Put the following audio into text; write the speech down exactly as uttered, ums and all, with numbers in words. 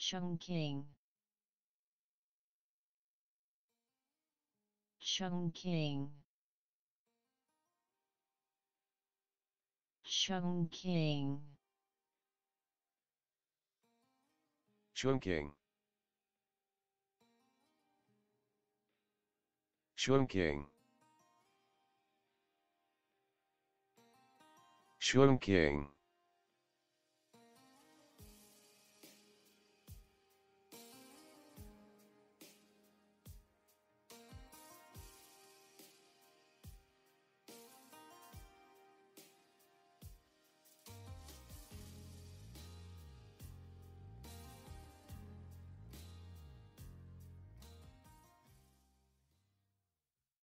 Chungking, Chungking, Chungking, Chungking, Chungking, Chungking.